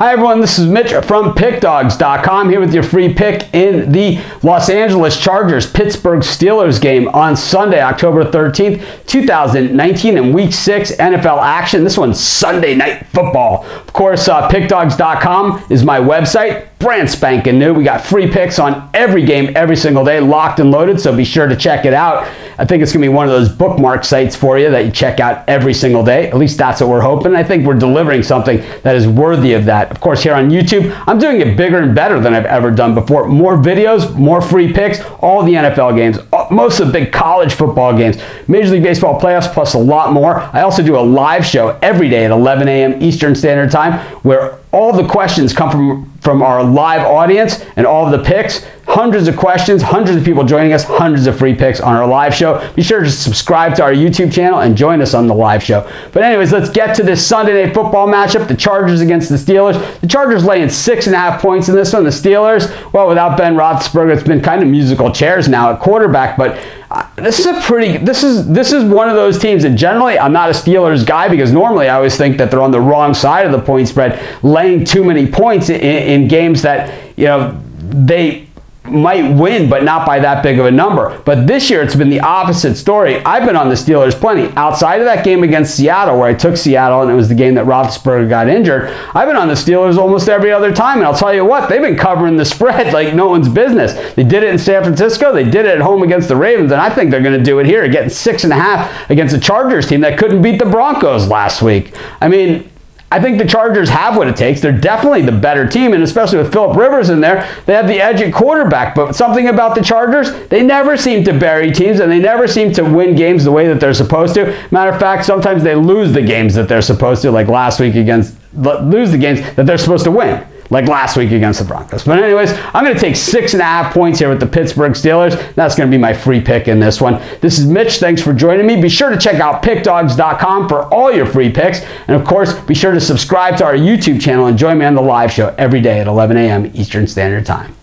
Hi everyone, this is Mitch from PickDawgz.com here with your free pick in the Los Angeles Chargers Pittsburgh Steelers game on Sunday, October 13th, 2019 in Week 6 NFL action. This one's Sunday Night Football. Of course, PickDawgz.com is my website. Brand spanking new. We got free picks on every game every single day, locked and loaded, so be sure to check it out. I think it's going to be one of those bookmark sites for you that you check out every single day. At least that's what we're hoping. I think we're delivering something that is worthy of that. Of course, here on YouTube, I'm doing it bigger and better than I've ever done before. More videos, more free picks, all the NFL games, most of the big college football games, Major League Baseball playoffs, plus a lot more. I also do a live show every day at 11 a.m. Eastern Standard Time where all the questions come from our live audience and all of the picks. Hundreds of questions, hundreds of people joining us, hundreds of free picks on our live show. Be sure to subscribe to our YouTube channel and join us on the live show. But anyways, let's get to this Sunday Night Football matchup, the Chargers against the Steelers. The Chargers laying 6.5 points in this one. The Steelers, well, without Ben Roethlisberger, it's been kind of musical chairs now at quarterback, but this is one of those teams that generally I'm not a Steelers guy because normally I always think that they're on the wrong side of the point spread, laying too many points in games that, you know, they might win, but not by that big of a number. But this year, it's been the opposite story. I've been on the Steelers plenty. Outside of that game against Seattle, where I took Seattle, and it was the game that Roethlisberger got injured, I've been on the Steelers almost every other time, and I'll tell you what, they've been covering the spread like no one's business. They did it in San Francisco. They did it at home against the Ravens, and I think they're going to do it here, getting 6.5 against the Chargers team that couldn't beat the Broncos last week. I mean, I think the Chargers have what it takes. They're definitely the better team, and especially with Philip Rivers in there, they have the edge at quarterback. But something about the Chargers, they never seem to bury teams, and they never seem to win games the way that they're supposed to. Matter of fact, sometimes they lose the games that they're supposed to, like last week against, lose the games that they're supposed to win, like last week against the Broncos. But anyways, I'm going to take 6.5 points here with the Pittsburgh Steelers. That's going to be my free pick in this one. This is Mitch. Thanks for joining me. Be sure to check out PickDawgz.com for all your free picks. And of course, be sure to subscribe to our YouTube channel and join me on the live show every day at 11 a.m. Eastern Standard Time.